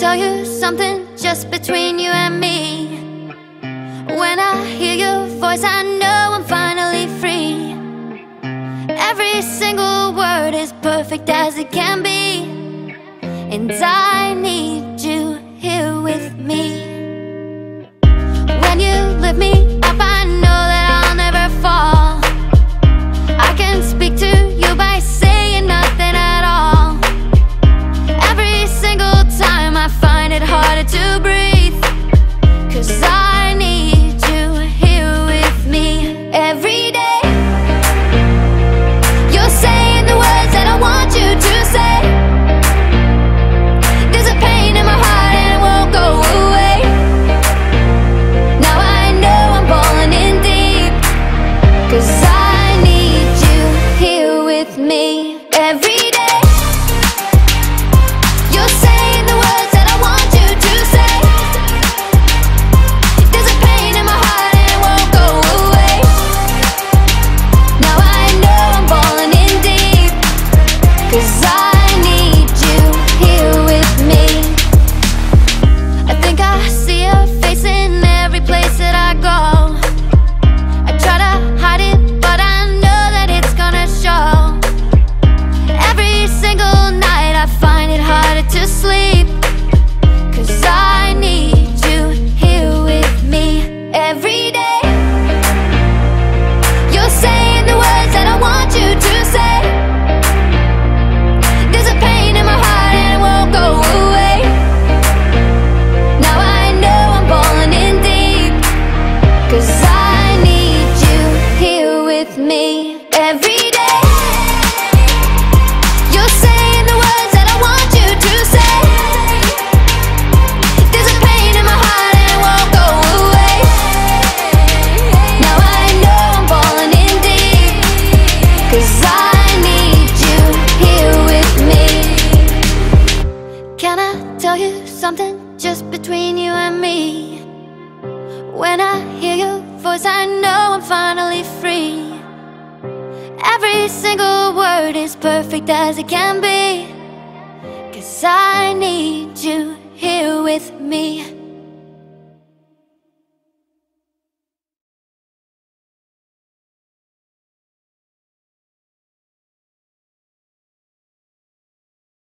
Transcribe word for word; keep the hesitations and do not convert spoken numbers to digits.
tell you something just between you and me. When I hear your voice, I know I'm finally free. Every single word is perfect as it can be, and I need you here with me. When you lift me up, I know that I'll never fall. I can speak to you by saying nothing at all. Every single time I find it harder to breathe, 'cause I need you here with me. Every day you're saying the words that I want you to say. There's a pain in my heart and it won't go away. Now I know I'm falling in deep, 'cause I need you here with me. Every day you're saying the words that I want you to say. There's a pain in my heart and it won't go away. Now I know I'm falling in deep, 'cause I need you here with me. I think I see your face in every place that I go. I try to hide it, but I know that it's gonna show. Every single night I find it harder to sleep, 'cause I need you here with me. Every day you're saying the words that I want you to say. There's a pain in my heart and it won't go away. Now I know I'm falling in deep, 'cause I need you here with me. Every day you're saying the words that I want you to say. There's a pain in my heart and it won't go away. Now I know I'm falling in deep, 'cause I need you here with me. Can I tell you something just between you and me? When I hear your voice, I know I'm finally free. Every single word is perfect as it can be, 'cause I need you here with me.